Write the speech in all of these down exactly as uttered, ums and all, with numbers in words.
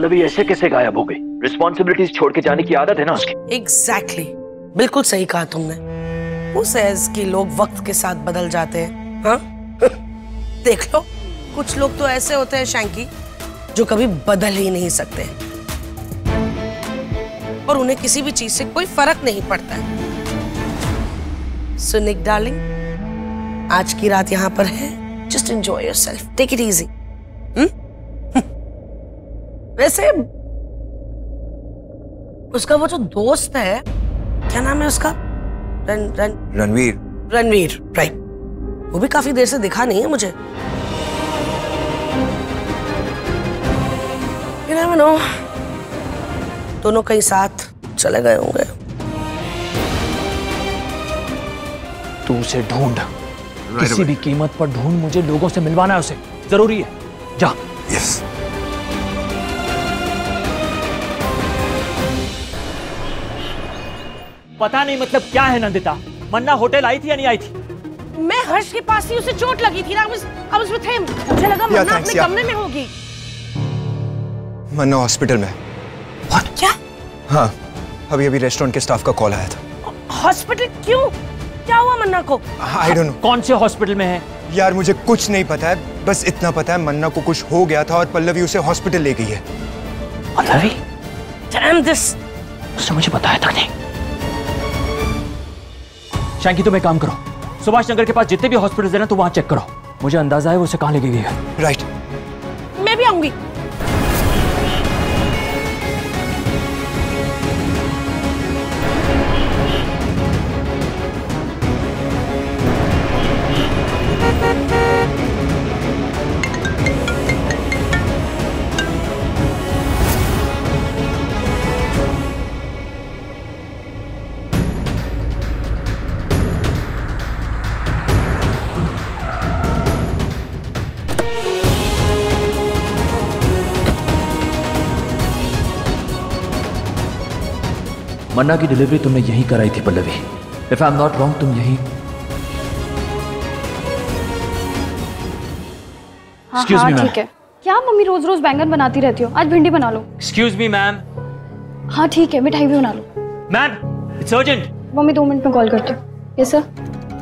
पल्लवी ऐसे कैसे गायब हो गई? रिस्पॉन्सिबिलिटीज छोड़ के जाने की आदत है ना उसकी। Exactly exactly. बिल्कुल सही कहा तुमने। उस एज के लोग वक्त के साथ बदल जाते हैं। हाँ देख लो, कुछ लोग तो ऐसे होते हैं शैंकी जो कभी बदल ही नहीं सकते और उन्हें किसी भी चीज से कोई फर्क नहीं पड़ता है। सो निक डार्लिंग, आज की रात यहाँ पर है, just enjoy yourself, take it easy. वैसे उसका वो जो दोस्त है, क्या नाम है उसका? रन, रन, रणवीर। रणवीर, राइट। वो भी काफी देर से दिखा नहीं है मुझे। You never know, दोनों कहीं साथ चले गए होंगे। तू उसे ढूंढ, right किसी away. भी कीमत पर ढूंढ, मुझे लोगों से मिलवाना है उसे, जरूरी है। जा। Yes. पता नहीं मतलब क्या है नंदिता, मन्ना होटल आई थी या नहीं आई थी? मैं हर्ष के पास थी, उसे चोट लगी थी ना, अब उसमें थे, मुझे लगा yeah, मन्ना अपने कमरे में होगी। मन्ना हॉस्पिटल में। What? क्या? हाँ, अभी अभी रेस्टोरेंट के स्टाफ का कॉल आया था। हॉस्पिटल क्यों? क्या हुआ मन्ना को? I don't know. कौन से हॉस्पिटल में है? यार मुझे कुछ नहीं पता है, बस इतना पता है मन्ना को कुछ हो गया था और पल्लवी उसे हॉस्पिटल ले गई है। पल्लवी? Damn this! उसने मुझे बताया तक नहीं। शैंकी तुम एक काम करो, सुभाष नगर के पास जितने भी हॉस्पिटल है ना, तो वहाँ चेक करो। मुझे अंदाजा है वो उसे कहाँ ले गई है। राइट, मैं भी आऊंगी। मन्ना की डिलीवरी तुमने यहीं कराई थी Pallavi. If I am not wrong तुम यहीं। हाँ हाँ ठीक है। क्या मम्मी रोज रोज बैंगन बनाती रहती हो, आज भिंडी बना लो। Excuse me ma'am. हाँ ठीक है, मिठाई भी बना लो। Ma'am it's urgent. मम्मी दो मिनट में कॉल करती हूँ। Yes sir.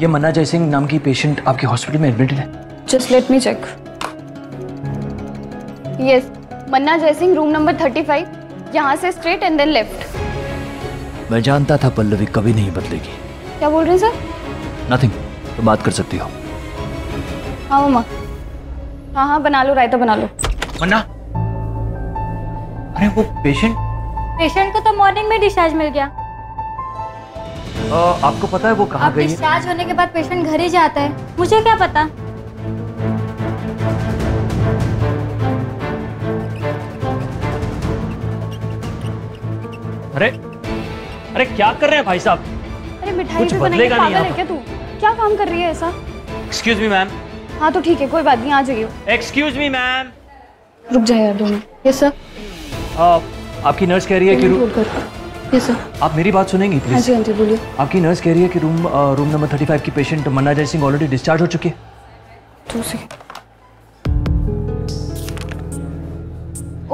ये मन्ना जयसिंह नाम की पेशेंट आपके हॉस्पिटल में एडमिटेड है। Just let me check. Yes, Manna Jaisingh, room number thirty five, यहाँ से स्ट्रेट एंड देन लेफ्ट। मैं जानता था पल्लवी कभी नहीं बदलेगी। क्या बोल रहे हैं सर? नथिंग, तुम बात कर सकती हो। हाँ मम्मा। हाँ हाँ बना लो, रायता बना लो। मन्ना, अरे वो पेशेंट पेशेंट को तो मॉर्निंग में डिस्चार्ज मिल गया। आ, आपको पता है वो कहाँ गई? डिस्चार्ज होने के बाद पेशेंट घर ही जाता है, मुझे क्या पता। अरे अरे क्या कर रहे हैं भाई साहब? अरे मिठाई भी बनाएंगे, पागल है क्या तू? क्या काम कर रही है ऐसा? Excuse me ma'am. हाँ तो ठीक है, कोई बात नहीं, आ जाइए। Excuse me ma'am. रुक जाए यार दोनों। Yes sir. आपकी नर्स कह रही है कि रूम। Yes sir. आप मेरी बात सुनेंगी प्लीज? हाँ जी हाँ जी बोलिए। आपकी नर्स कह रही है कि room room number thirty five की patient Manna Jaisingh already discharge हो चुकी है।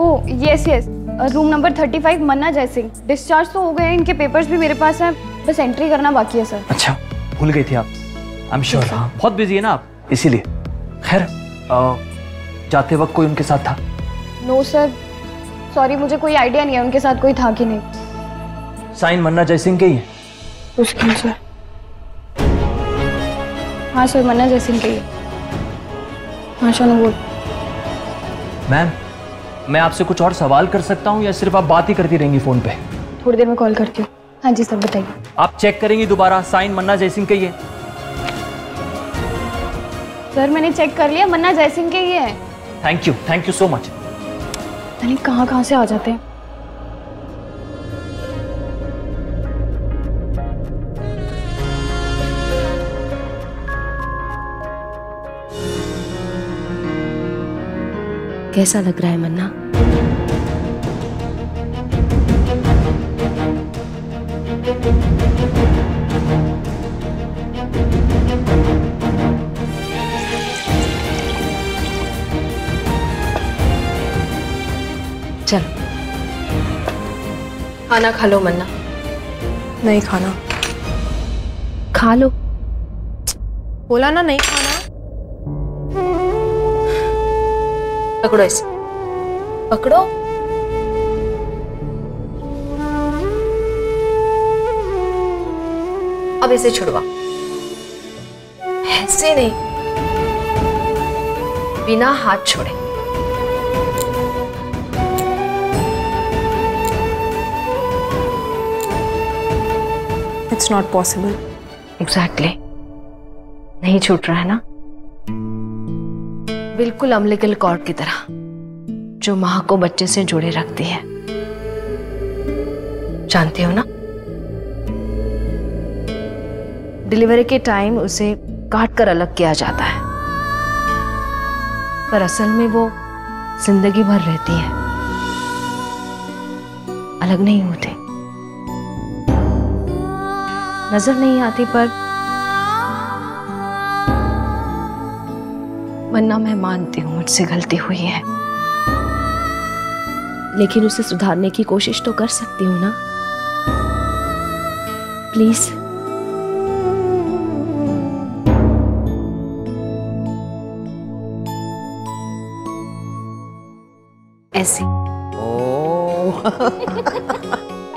Oh yes yes, room number thirty five, Manna Jaisingh. Discharge तो हो गए हैं, इनके पेपर्स भी मेरे पास हैं, बस एंट्री करना बाकी है सर। अच्छा भूल गई थी आप? I am sure. हाँ बहुत बिजी है ना आप, इसीलिए। खैर जाते वक्त कोई उनके साथ था? नो सर, सॉरी मुझे कोई आइडिया नहीं है उनके साथ कोई था कि नहीं। साइन मन्ना जयसिंह के ही है? मुश्किल सर। हाँ सर मन्ना जयसिंह के ही है। हाँ शानू बोल। मैम मैं आपसे कुछ और सवाल कर सकता हूँ या सिर्फ आप बात ही करती रहेंगी फोन पे? थोड़ी देर में कॉल करती हूँ। हाँ जी सर बताइए। आप चेक करेंगी दोबारा साइन मन्ना जयसिंह के ही है? सर मैंने चेक कर लिया, मन्ना जयसिंह के ही है। Thank you, thank you so much. अरे कहाँ कहाँ से आ जाते हैं। कैसा लग रहा है मन्ना? चलो खाना खा लो। मन्ना नहीं खाना। खा लो बोला ना, नहीं खाना। पकड़ो इसे, पकड़ो। अब इसे छुड़वा। ऐसे नहीं, बिना हाथ छोड़े। It's not possible. Exactly. नहीं छूट रहा है ना, बिल्कुल umbilical cord की तरह जो माँ को बच्चे से जोड़े रखती है, जानती हो ना। डिलीवरी के टाइम उसे काट कर अलग किया जाता है, पर असल में वो जिंदगी भर रहती है, अलग नहीं होते, नजर नहीं आती। पर मन्ना, मैं मानती हूँ मुझसे गलती हुई है, लेकिन उसे सुधारने की कोशिश तो कर सकती हूँ ना। प्लीज ऐसे। ओ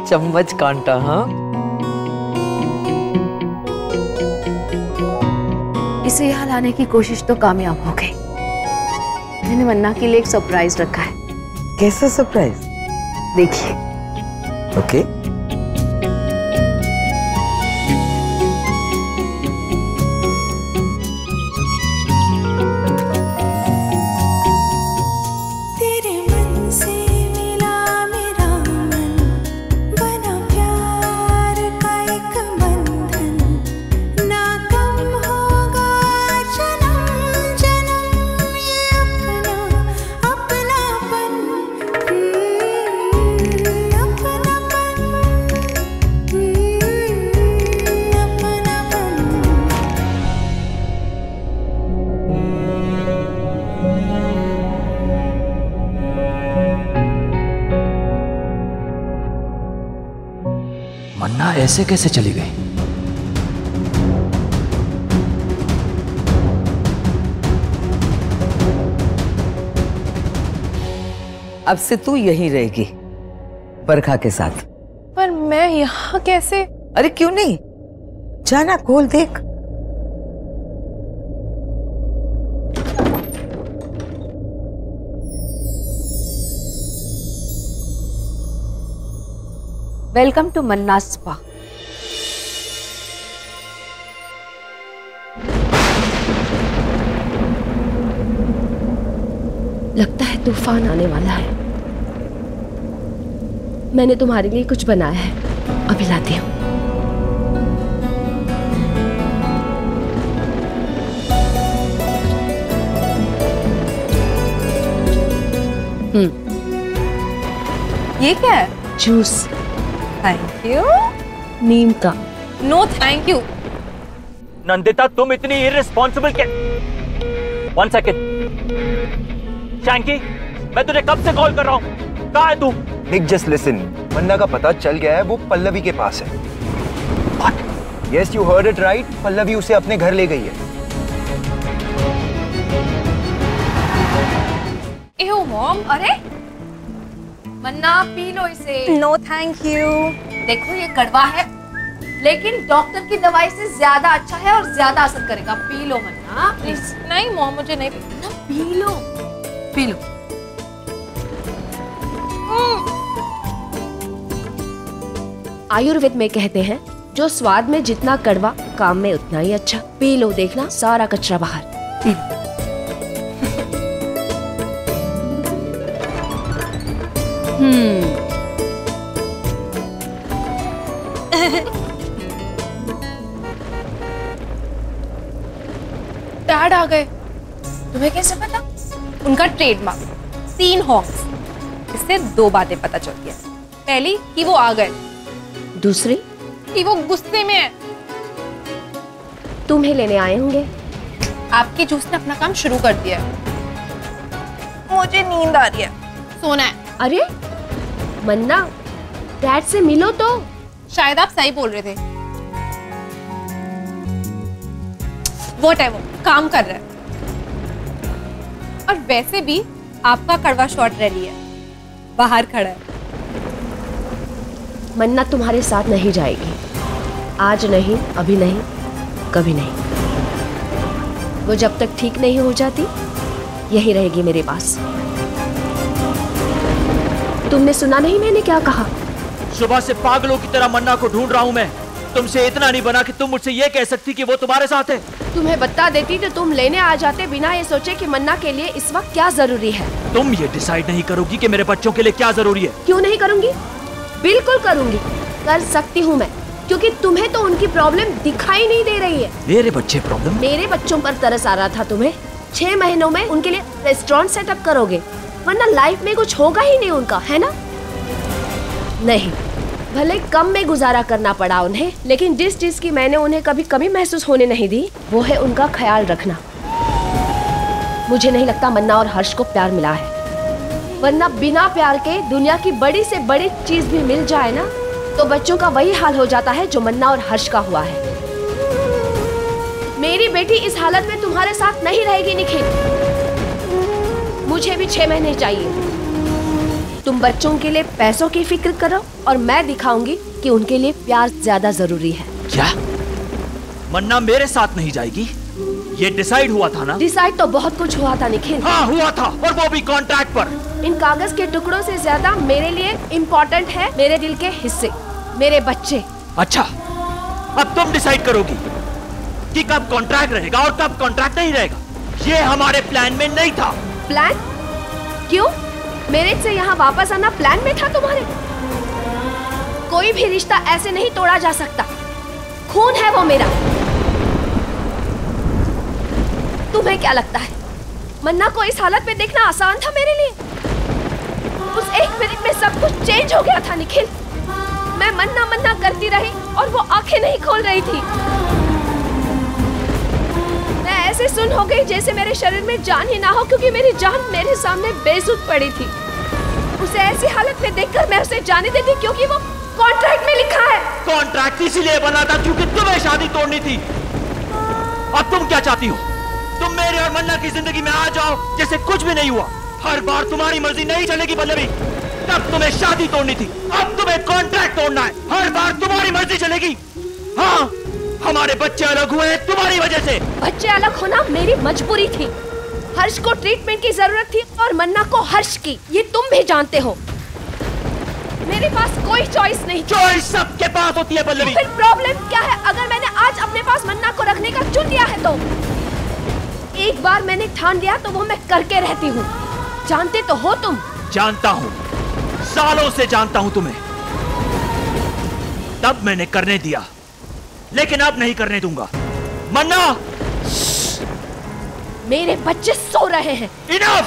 चम्मच कांटा। हाँ, इसे यहाँ लाने की कोशिश तो कामयाब हो गई। मैंने मन्ना के लिए एक सरप्राइज रखा है। कैसा सरप्राइज? देखिए। ओके। मन्ना ऐसे कैसे चली गई? अब से तू यहीं रहेगी बरखा के साथ। पर मैं यहाँ कैसे? अरे क्यों नहीं, जाना खोल देख। Welcome to Manna spa. लगता है तूफान आने वाला है। मैंने तुम्हारे लिए कुछ बनाया है, अभी लाती हूँ। हम्म, ये क्या है? जूस। Thank you. नीम का। No thank you. नंदिता, तुम इतनी इररिस्पॉन्सिबल क्या? One second. शैंकी, मैं तुझे कब से कॉल कर रहा हूँ, कहाँ है तू? निक, जस्ट लिसन। मन्ना का पता चल गया है, वो पल्लवी के पास है। What? Yes, you heard it right. Pallavi उसे अपने घर ले गई है। एहो मॉम, अरे मन्ना पी लो इसे। No thank you. देखो ये कड़वा है, लेकिन डॉक्टर की दवाई से ज्यादा अच्छा है और ज्यादा असर करेगा। पी लो मन्ना प्लीज। नहीं मॉम, मुझे नहीं पीना। पी लो, पी लो। आयुर्वेद में कहते हैं, जो स्वाद में जितना कड़वा, काम में उतना ही अच्छा। पी लो, देखना सारा कचरा बाहर। P low. डैड आ गए। तुम्हें कैसे पता? उनका ट्रेडमार्क तीन हॉक्स। इससे दो बातें पता चलती है। पहली कि वो आ गए, दूसरी कि वो गुस्से में है। तुम्हें लेने आए होंगे। आपके जूस ने अपना काम शुरू कर दिया है। मुझे नींद आ रही है, सोना है। अरे मन्ना, डैड से मिलो तो। शायद आप सही बोल रहे थे। वो टाइम वो काम कर रहा है और वैसे भी आपका कड़वा शॉट रैली है, बाहर खड़ा है। मन्ना तुम्हारे साथ नहीं जाएगी, आज नहीं, अभी नहीं, कभी नहीं। वो जब तक ठीक नहीं हो जाती यही रहेगी मेरे पास। तुमने सुना नहीं मैंने क्या कहा? सुबह से पागलों की तरह मन्ना को ढूंढ रहा हूँ मैं। तुमसे इतना नहीं बना कि तुम मुझसे ये कह सकती कि वो तुम्हारे साथ है। तुम्हें बता देती तो तुम लेने आ जाते बिना ये सोचे कि मन्ना के लिए इस वक्त क्या जरूरी है। तुम ये डिसाइड नहीं करोगी कि मेरे बच्चों के लिए क्या जरूरी है। क्यों नहीं करूँगी? बिल्कुल करूंगी, कर सकती हूँ मैं, क्योंकि तुम्हें तो उनकी प्रॉब्लम दिखाई नहीं दे रही है। मेरे बच्चे प्रॉब्लम? मेरे बच्चों पर तरस आ रहा था तुम्हें। छह महीनों में उनके लिए रेस्टोरेंट सेटअप करोगे, वरना लाइफ में कुछ होगा ही नहीं उनका, है ना? नहीं, भले कम में गुजारा करना पड़ा उन्हें, लेकिन जिस चीज की मैंने उन्हें कभी कमी महसूस होने नहीं दी वो है उनका ख्याल रखना। मुझे नहीं लगता मन्ना और हर्ष को प्यार मिला है, वरना बिना प्यार के दुनिया की बड़ी से बड़ी चीज भी मिल जाए ना तो बच्चों का वही हाल हो जाता है जो मन्ना और हर्ष का हुआ है। मेरी बेटी इस हालत में तुम्हारे साथ नहीं रहेगी निखिल। मुझे भी छह महीने चाहिए। तुम बच्चों के लिए पैसों की फिक्र करो और मैं दिखाऊंगी कि उनके लिए प्यार ज्यादा जरूरी है। क्या मन्ना मेरे साथ नहीं जाएगी? ये डिसाइड हुआ था ना? डिसाइड तो बहुत कुछ हुआ था निखिल। हाँ हुआ था, और वो भी कॉन्ट्रैक्ट पर। इन कागज के टुकड़ों से ज्यादा मेरे लिए इम्पोर्टेंट है मेरे दिल के हिस्से, मेरे बच्चे। अच्छा, अब तुम डिसाइड करोगी कि कब कॉन्ट्रैक्ट रहेगा और कब कॉन्ट्रैक्ट नहीं रहेगा। ये हमारे प्लान में नहीं था। प्लान? क्यों? मेरे से यहाँ वापस आना प्लान में था तुम्हारे? कोई भी रिश्ता ऐसे नहीं तोड़ा जा सकता। खून है वो मेरा। तुम्हें क्या लगता है मन्ना को इस हालत में देखना आसान था मेरे लिए? उस एक मिनट में सब कुछ चेंज हो गया था निखिल। मैं मन्ना मन्ना करती रही और वो आंखें नहीं खोल रही थी। मैं ऐसे सुन हो गई जैसे मेरे शरीर में जान ही ना हो, क्योंकि मेरी जान मेरे सामने बेसुध पड़ी थी। उसे ऐसी हालत में देखकर मैं उसे जाने देती, क्योंकि वो कॉन्ट्रैक्ट में लिखा है। कॉन्ट्रैक्ट इसीलिए बना था क्योंकि तुम्हें शादी तोड़नी थी। अब तुम क्या चाहती हो? तुम मेरे और मन्ना की जिंदगी में आ जाओ जैसे कुछ भी नहीं हुआ। हर बार तुम्हारी मर्जी नहीं चलेगी पल्लवी। तब तुम्हें शादी तोड़नी थी, अब तुम्हें कॉन्ट्रैक्ट तोड़ना है। हर बार तुम्हारी मर्जी चलेगी। हाँ, हमारे बच्चे अलग हुए हैं तुम्हारी वजह से। बच्चे अलग होना मेरी मजबूरी थी। हर्ष को ट्रीटमेंट की जरूरत थी और मन्ना को हर्ष की, ये तुम भी जानते हो। मेरे पास कोई चॉइस नहीं। चॉइस सबके पास होती है पल्लवी। फिर प्रॉब्लम क्या है अगर मैंने आज अपने पास मन्ना को रखने का चुन लिया है? तो एक बार मैंने ठान लिया तो वो मैं करके रहती हूँ। जानते तो हो तुम। जानता हूँ, सालों से जानता हूँ तुम्हें। तब मैंने करने दिया, लेकिन अब नहीं करने दूंगा। मन्ना, मेरे बच्चे सो रहे हैं। इनफ!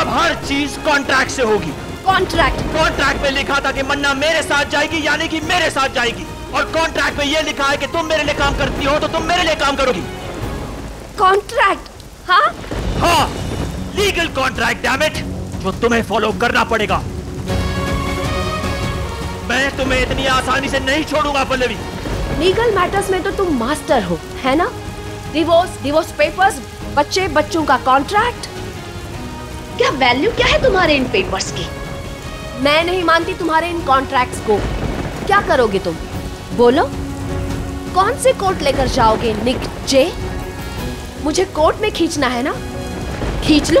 अब हर चीज कॉन्ट्रैक्ट से होगी। कॉन्ट्रैक्ट? कॉन्ट्रैक्ट में लिखा था कि मन्ना मेरे साथ जाएगी, यानी कि मेरे साथ जाएगी। और कॉन्ट्रैक्ट में यह लिखा है कि तुम मेरे लिए काम करती हो तो तुम मेरे लिए काम करोगी। कॉन्ट्रैक्ट? हाँ हाँ, लीगल कॉन्ट्रैक्ट डैमिट, जो तुम्हें फॉलो करना पड़ेगा। मैं तुम्हें इतनी आसानी से नहीं छोड़ूंगा पल्लवी। लीगल मैटर्स में तो तुम मास्टर हो, है ना? डिवोर्स, डिवोर्स पेपर्स, बच्चे, बच्चों का कॉन्ट्रैक्ट। क्या वैल्यू क्या है तुम्हारे इन पेपर्स की? मैं नहीं मानती तुम्हारे इन कॉन्ट्रैक्ट्स को। क्या करोगे तुम बोलो? कौन से कोर्ट लेकर जाओगे निक जे? मुझे कोर्ट में खींचना है ना, खींच लो।